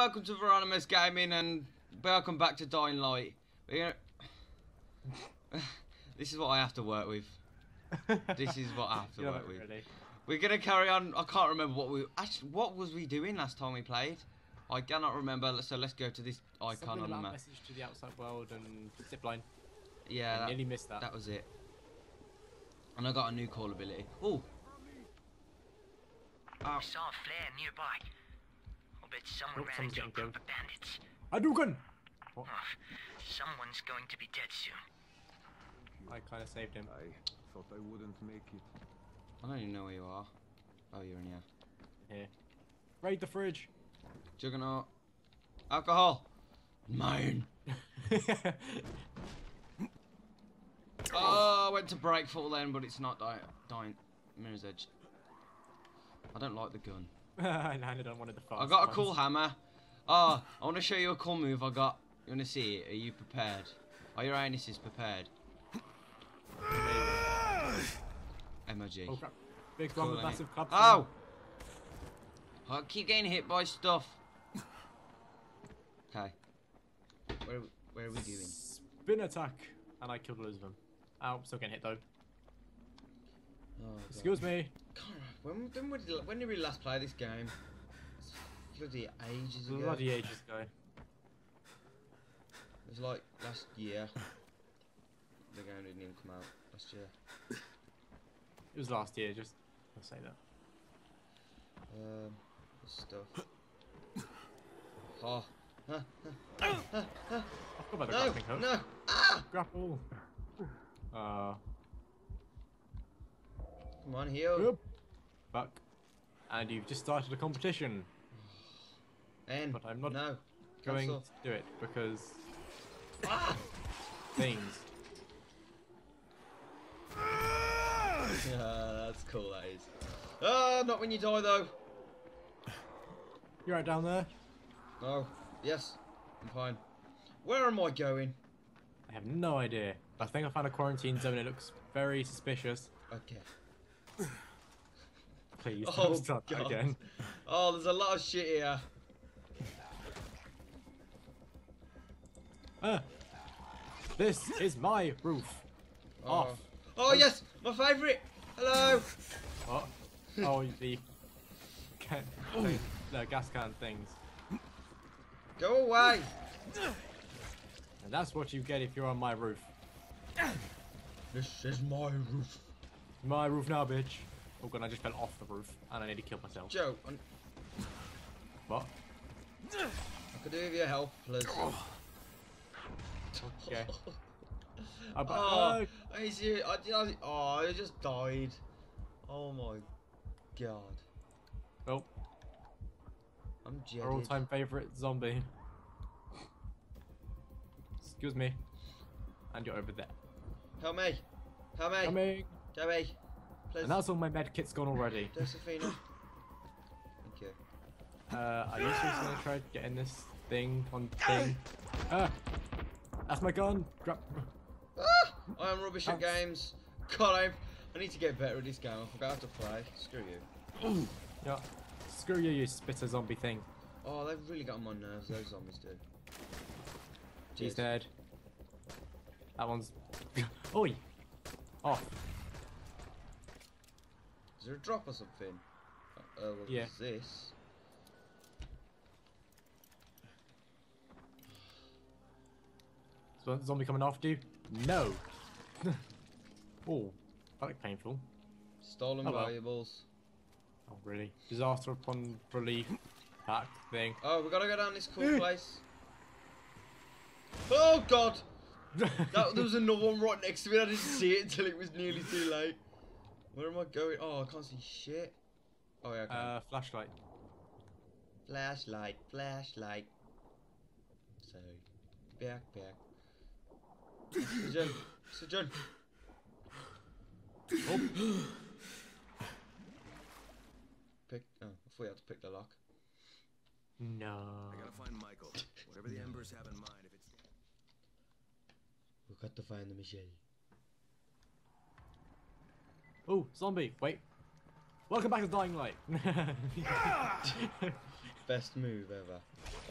welcome to Veronimus Gaming and welcome back to Dying Light. This is what I have to work with. This is what I have to work with. Ready. We're gonna carry on. I can't remember what we actually, what was we doing last time we played. I cannot remember. So let's go to this icon on the map. Message to the outside world and zipline. Yeah, I nearly missed that. That was it. And I got a new call ability. Ooh. I saw a flare nearby. I'll bet someone ran into a group of bandits. Hadouken! Oh, someone's going to be dead soon. I kind of saved him. I thought I wouldn't make it. I don't even know where you are. Oh, you're in here. Here. Raid the fridge. Juggernaut. Alcohol. Mine. Oh, I went to breakfall then, but it's not dying. Mirror's Edge. I don't like the gun. I landed on one of the fast. I got a cool hammer. Oh, I want to show you a cool move I got. You want to see it? Are you prepared? Are your anuses prepared? MOG. Oh, big one with massive club. Oh! I keep getting hit by stuff. Okay. Where are we doing? Spin attack. And I killed loads of them. Ow, I'm still getting hit though. Oh, excuse me. God, when did we last play this game? It's bloody ages ago. Bloody ages ago. It was like last year. The game didn't even come out last year. It was last year, just I'll say that. Stuff. Oh. I've got about the grappling hook. No! Ah! Grapple! Come on, heal. Yep. Fuck. And you've just started a competition. And but I'm not going to do it because things. Yeah, that's cool, that is. Ah, not when you die though. You're right down there. No. Yes, I'm fine. Where am I going? I have no idea. I think I found a quarantine zone. It looks very suspicious. Okay. Please don't start that again. Oh, there's a lot of shit here. This is my roof. Oh. Off. Oh yes, my favourite. Hello. Oh, oh the can, the gas can things. Go away! And that's what you get if you're on my roof. This is my roof. My roof now, bitch. Oh god, I just fell off the roof and I need to kill myself. Joe, what? I could do with your help, please. Okay. Oh, I just died. Oh my god. Oh. I'm jetted. Our all-time favourite zombie. Excuse me. And you're over there. Help me! Help me! Coming! Joey! Please. And that's all my med kit's gone already. Josephina. Thank you. I just recently tried getting this thing on thing. That's my gun! Grab. Ah, I am rubbish at games. God, I need to get better at this game. I forgot how to play. Screw you. Yeah. Screw you, you spitter zombie thing. Oh, they've really got on my nerves, those zombies do. He's dead. That one's... Oi! Off. Is there a drop or something? What is this? Is one zombie coming after you? No! Oh, that looked painful. Stolen valuables. Oh, really? Disaster upon relief. That thing. Oh, we gotta go down this cool place. Oh, God! There was another one right next to me. I didn't see it until it was nearly too late. Where am I going? Oh, I can't see shit. Oh, yeah, I can. Flashlight. Flashlight, flashlight. Sorry. Backpack. Sir John. Oh. Oh, I thought you had to pick the lock. No. I gotta find Michael. Whatever the embers have in mind, if it's... We've got to find the machete. Oh, zombie! Wait. Welcome back to Dying Light. Best move ever.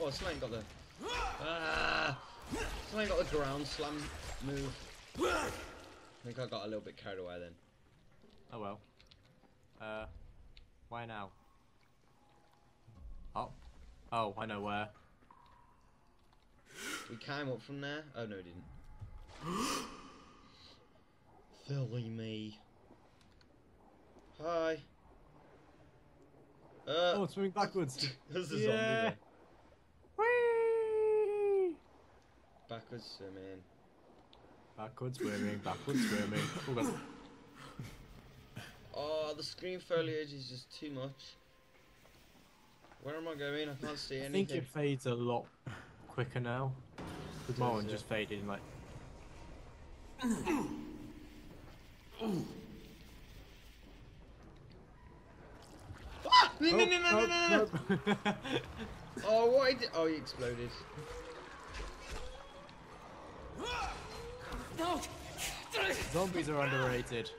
Oh, Slane got the. Slane got the ground slam move. I think I got a little bit carried away then. Oh well. Why now? Oh. Oh, I know where. We came up from there. Oh no, we didn't. Silly me. Hi. Oh, it's moving backwards. There's a zombie there. Whee! Backwards swimming. Backwards swimming. Backwards swimming. Oh, the screen foliage is just too much. Where am I going? I can't see anything. I think it fades a lot quicker now. The one just faded like. Ah! No! No! No! No! No! No! Oh! What? Oh! He exploded. No! Zombies are underrated.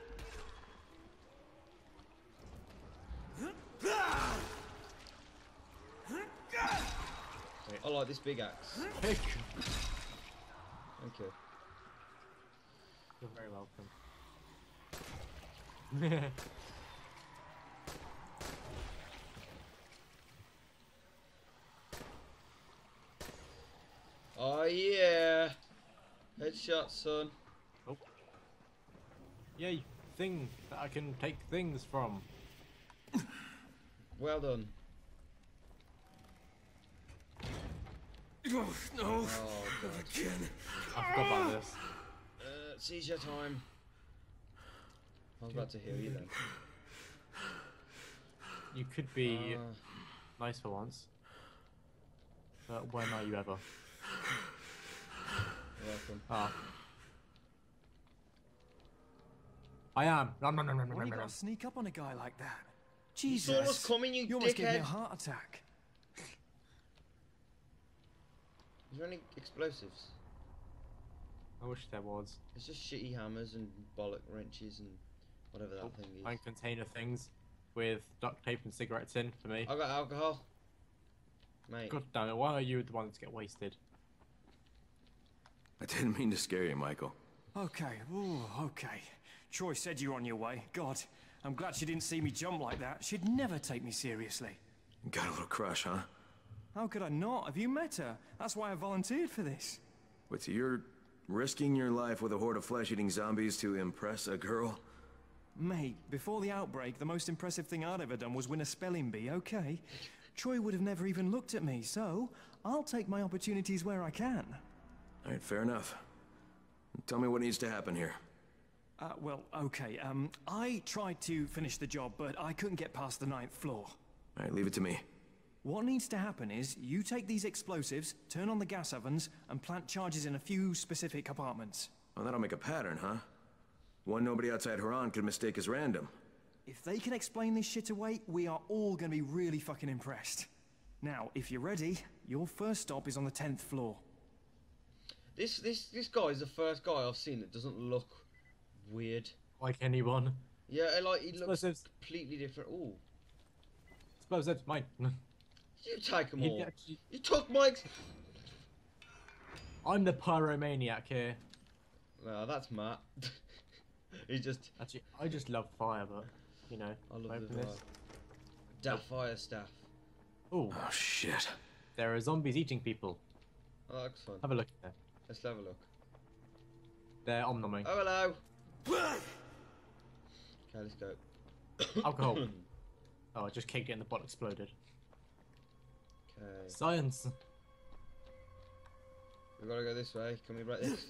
I like this big axe. Thank you. You're very welcome. Oh yeah! Headshot, son. Oh. Yay! Thing that I can take things from. Well done. No! Oh, God. I forgot about this. Seizure time. I was about to heal you then. You could be nice for once. But when are you ever? You're welcome. Ah. I am. Why you gotta sneak up on a guy like that? Jesus! You saw us coming, you dickhead! You almost gave me a heart attack. Is there any explosives? I wish there was. It's just shitty hammers and bollock wrenches and whatever that thing is. And container things with duct tape and cigarettes in for me. I got alcohol. Mate. God damn it, why are you the one to get wasted? I didn't mean to scare you, Michael. Okay, ooh, okay. Troy said you were on your way. God, I'm glad she didn't see me jump like that. She'd never take me seriously. Got a little crush, huh? How could I not? Have you met her? That's why I volunteered for this. Wait, so you're risking your life with a horde of flesh-eating zombies to impress a girl? Mate, before the outbreak, the most impressive thing I'd ever done was win a spelling bee, okay? Troy would have never even looked at me, so I'll take my opportunities where I can. All right, fair enough. Tell me what needs to happen here. Well, okay, I tried to finish the job, but I couldn't get past the 9th floor. All right, leave it to me. What needs to happen is, you take these explosives, turn on the gas ovens, and plant charges in a few specific apartments. Oh, that'll make a pattern, huh? One nobody outside Haran could mistake as random. If they can explain this shit away, we are all gonna be really fucking impressed. Now, if you're ready, your first stop is on the 10th floor. This guy is the first guy I've seen that doesn't look weird. Like anyone. Yeah, like, he explosives. Looks completely different. Ooh. Explosives, mine. You take them all. Actually... You took my. I'm the pyromaniac here. No, that's Matt. He just. Actually, I just love fire, but you know. I love this. Daft fire staff. Ooh. Oh shit! There are zombies eating people. Oh, that looks fun. Have a look at them. Let's have a look. They're omnoming. Oh hello. Okay, let's go. Alcohol. Oh, I just kept getting the bottle exploded. Okay. Science! We've got to go this way. Can we break this?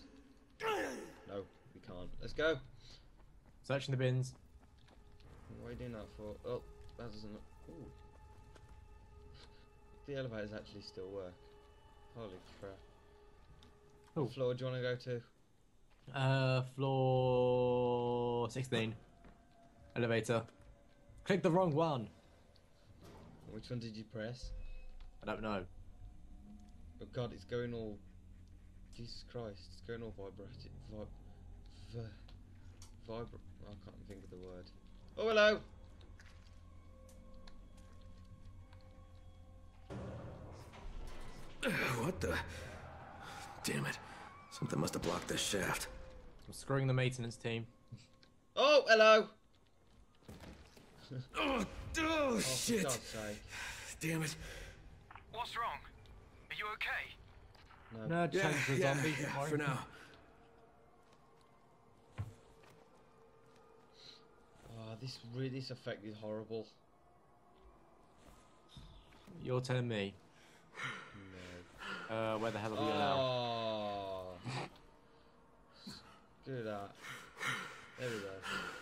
No, we can't. Let's go! Searching the bins. What are you doing that for? Oh, that doesn't... Ooh. The elevators actually still work. Holy crap. Ooh. What floor do you want to go to? Floor... 16. Elevator. Click the wrong one! Which one did you press? I don't know. Oh God, it's going all... Jesus Christ, it's going all vibrating. I can't think of the word. Oh, hello! What the? Damn it. Something must have blocked this shaft. I'm screwing the maintenance team. Oh, hello. Oh, shit. Damn it. What's wrong? Are you okay? No, yeah, yeah, for now. Oh, this really is affected horrible. You're telling me. No. Where the hell are we now? Do that. There we go.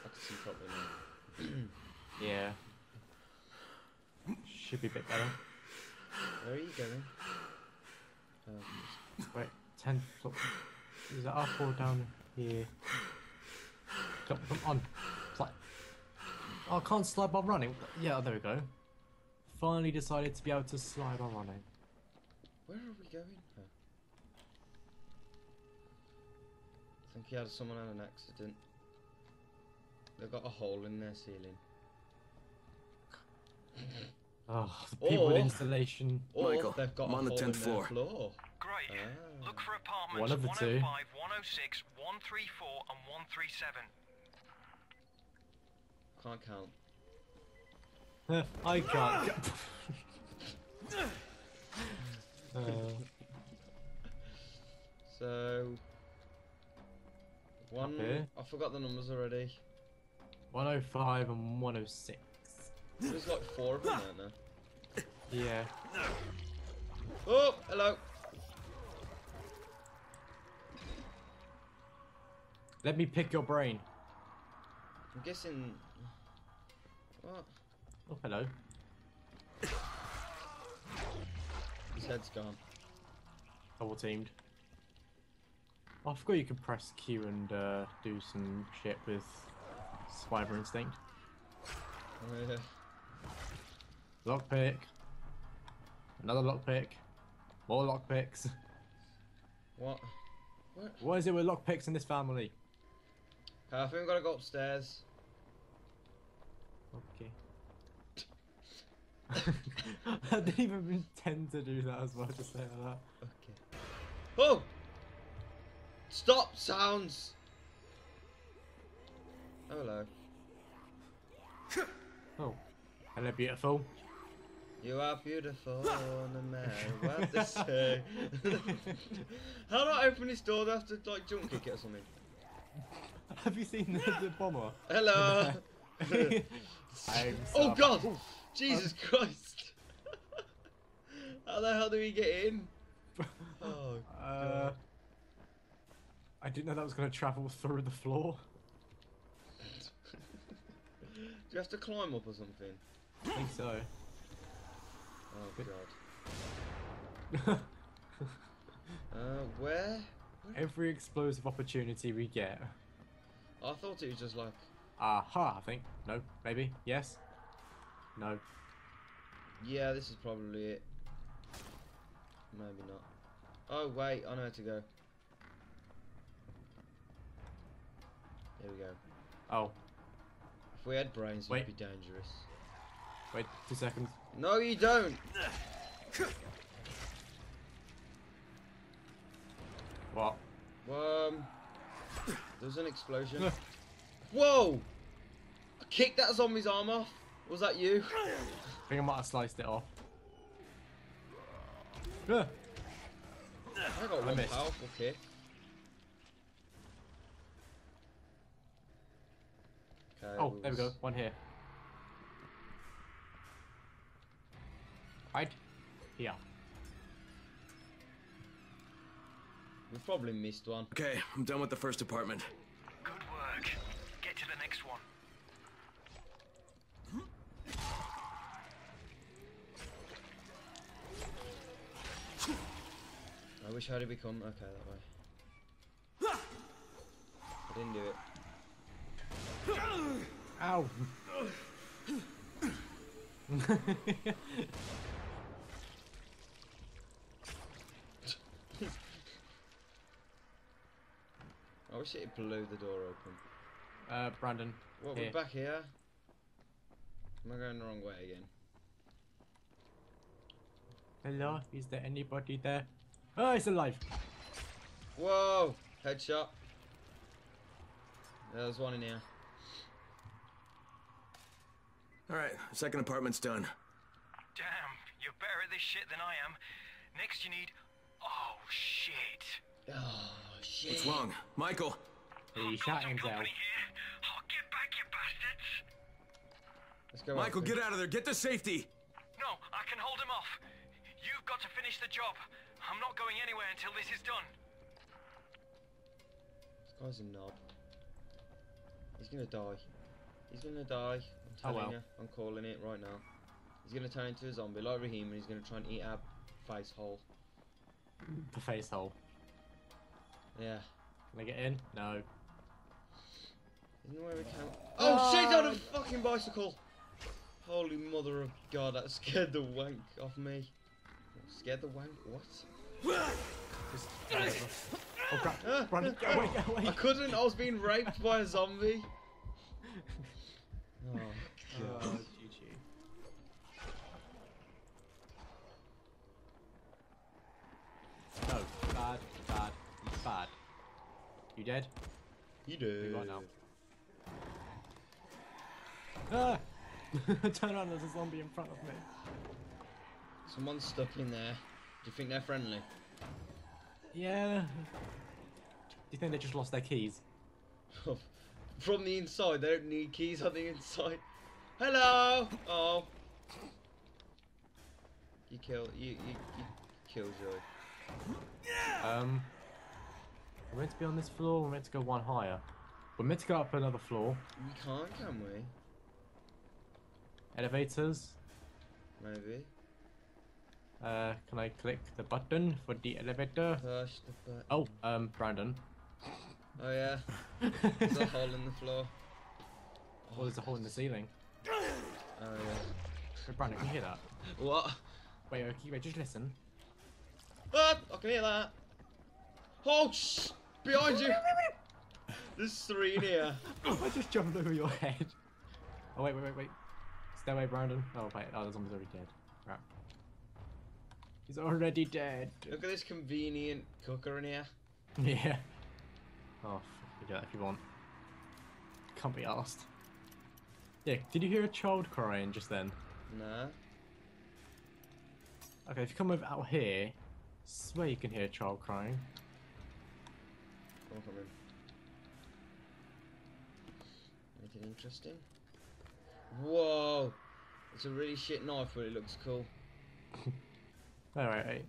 I can see properly now. Yeah. Should be a bit better. Where are you going? Wait, 10. Is it up or down here? Come on. Slide. Oh, I can't slide by running. Yeah, there we go. Finally decided to be able to slide by running. Where are we going? Oh. I think he had someone had an accident. They've got a hole in their ceiling. Oh, the people with installation. Michael, they've got on the 10th floor. Great. Ah. Look for apartments 105, 106, 134, and 137. Can't count. I can't. So. One. I forgot the numbers already. 105 and 106. There's like 4 of them there now. Yeah. Oh, hello. Let me pick your brain. I'm guessing. What? Oh, hello. His head's gone. Double teamed. Oh, I forgot you could press Q and do some shit with Survivor Instinct. Oh, yeah. Lockpick. Another lockpick. More lockpicks. What? What? What is it with lockpicks in this family? I think we've got to go upstairs. Okay. I didn't even intend to do that as well, just say like that. Okay. Oh! Stop sounds! Oh, hello. Oh. Hello, beautiful. You are beautiful, no matter what they say. How do I open this door? Do I have to, like, jump kick it or something? Have you seen the bomber? Hello! Oh, God! Ooh. Jesus Christ! How the hell do we get in? Oh, God. I didn't know that was going to travel through the floor. Do you have to climb up or something? I think so. Oh, God. Where? Every explosive opportunity we get. I thought it was just like... Aha, I think. No, maybe. Yes. No. Yeah, this is probably it. Maybe not. Oh, wait. I know where to go. There we go. Oh. If we had brains, it would be dangerous. Wait 2 seconds. No, you don't! What? There was an explosion. Whoa! I kicked that zombie's arm off. Was that you? I think I might have sliced it off. I got one powerful kick. Okay, oh, there we go. One here. Right here. We've probably missed one. Okay, I'm done with the first apartment. Good work. Get to the next one. I wish I had become... Okay, that way. I didn't do it. Ow! I wish it blew the door open. Brandon. What, we're back here? Am I going the wrong way again? Hello, is there anybody there? Oh, he's alive! Whoa! Headshot. There's one in here. Alright, second apartment's done. Damn, you're better at this shit than I am. Next you need... Oh, shit. Oh, shit. What's wrong? Michael! He shot himself. Company here. Oh, get back, you bastards! Let's go. Michael, get out of there. Get to safety. No, I can hold him off. You've got to finish the job. I'm not going anywhere until this is done. This guy's a knob. He's gonna die. He's gonna die. I'm telling you. I'm calling it right now. He's gonna turn into a zombie like Raheem, and he's gonna try and eat our face hole. The face hole. Yeah. Can I get in? No. Isn't there where we can? Oh shit! On a fucking bicycle. Holy mother of God! That scared the wank off me. Scared the wank? What? Just, oh crap! Run! Go away! Go away! I couldn't. I was being raped by a zombie. Oh God! GG. No, bad, bad, bad. You dead? You dead. Right now. Ah! Turn around, there's a zombie in front of me. Someone's stuck in there. Do you think they're friendly? Yeah. Do you think they just lost their keys? From the inside, they don't need keys on the inside. Hello! Oh. You killed. You killed Joy. We're meant to be on this floor, we're meant to go one higher. We're meant to go up another floor. We can't, can we? Elevators? Maybe. Can I click the button for the elevator? Push the button. Oh, Brandon. Oh yeah. There's a hole in the floor. Oh, there's a hole in the ceiling. Oh yeah. Brandon, can you hear that? What? Wait, wait, just listen. Ah, I can hear that. Oh, shh! Behind you! There's three in here. I just jumped over your head. Oh, wait, wait, wait, wait. Stay away, Brandon. Oh, wait. Oh, the zombie's already dead. Crap. He's already dead. Look at this convenient cooker in here. Yeah. Oh, you do that if you want. Can't be arsed. Yeah, did you hear a child crying just then? No. Okay, if you come over out here, I swear you can hear a child crying. Come in. Anything interesting? Whoa! It's a really shit knife, but it looks cool. Alright, wait.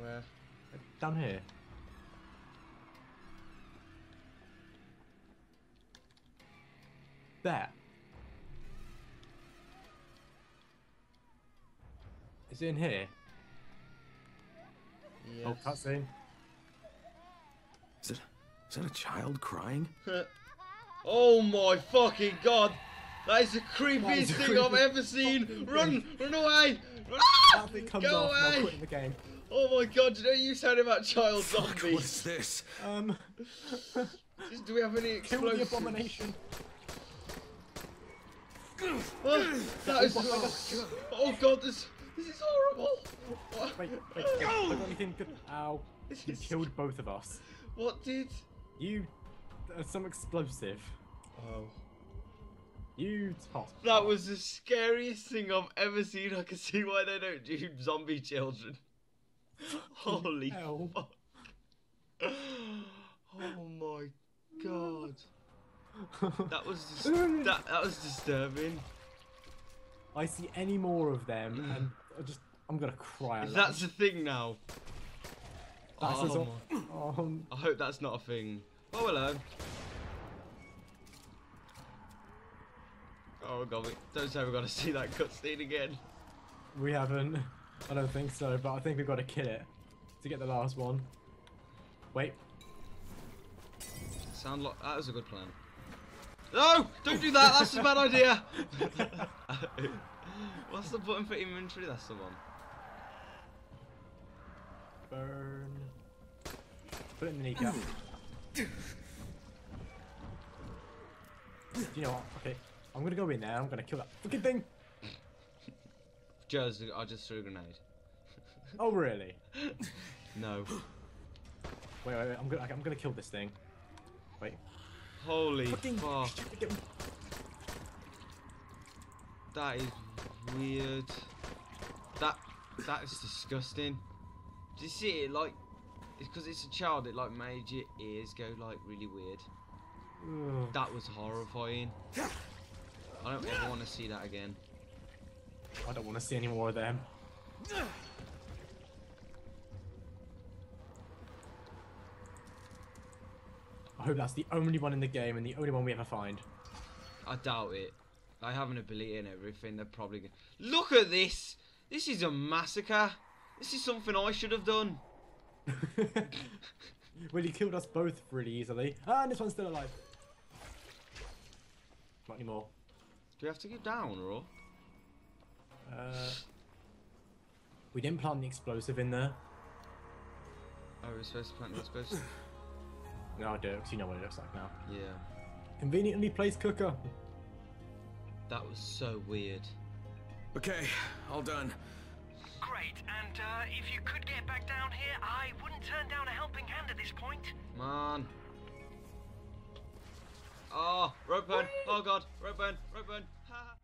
Where? Down here. There. Is it in here? Yes. Oh, cutscene. Is that a child crying? Oh my fucking God! That is the creepiest thing I've ever seen! Run! Run away! Ah! Go away! The game. Oh my God, you know you sound about child zombies. What's this? Do we have any explosives? Kill the abomination. Oh, that is... Oh God, this is horrible! Wait, wait, oh! Ow. You killed both of us. What did? You... some explosive. Oh. You top. That was the scariest thing I've ever seen. I can see why they don't do zombie children. Holy fuck. Oh my God. That was that was disturbing. I see any more of them and I'm gonna cry. That's a thing now. That's I hope that's not a thing. Oh hello. Oh God, don't say we're gonna see that cutscene again. We haven't. I don't think so, but I think we've got to kill it to get the last one. Wait. Sound like that was a good plan. No, don't do that. That's a bad idea. What's the button for inventory? That's the one. Burn. Put it in the kneecap. Do you know what? Okay. I'm gonna go in there, I'm gonna kill that fucking thing! I just threw a grenade. Oh really? No. Wait, wait, wait! I'm gonna kill this thing. Wait. Holy fuck! That is weird. That is disgusting. Do you see it? Like, it's because it's a child. It like made your ears go like really weird. Ugh. That was horrifying. I don't ever want to see that again. I don't want to see any more of them. I hope that's the only one in the game and the only one we ever find. I doubt it. I have an ability and everything. They're probably gonna... Look at this! This is a massacre. This is something I should have done. Well, he killed us both really easily. And this one's still alive. Not anymore. Do we have to go down or up? We didn't plant the explosive in there. Oh, we're supposed to plant the explosive? No, I do, because you know what it looks like now. Yeah. Conveniently placed cooker. That was so weird. Okay, all done. Great, and if you could get back down here, I wouldn't turn down a helping hand at this point. Man. Oh, rope burn. Oh, God. Rope burn. Rope burn. Ha.